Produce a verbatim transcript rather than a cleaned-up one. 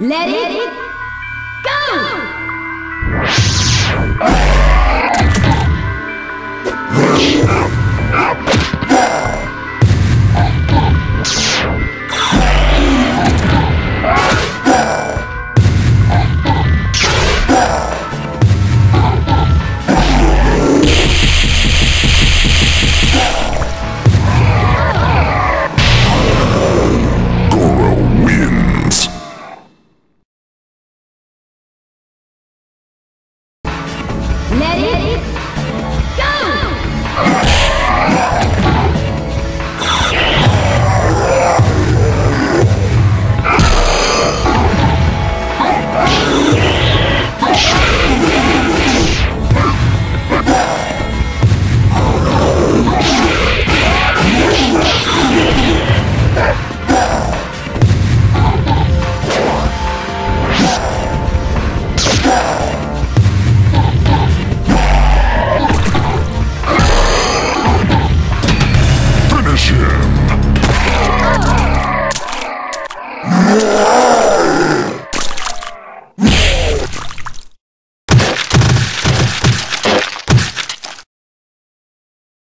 Let it go!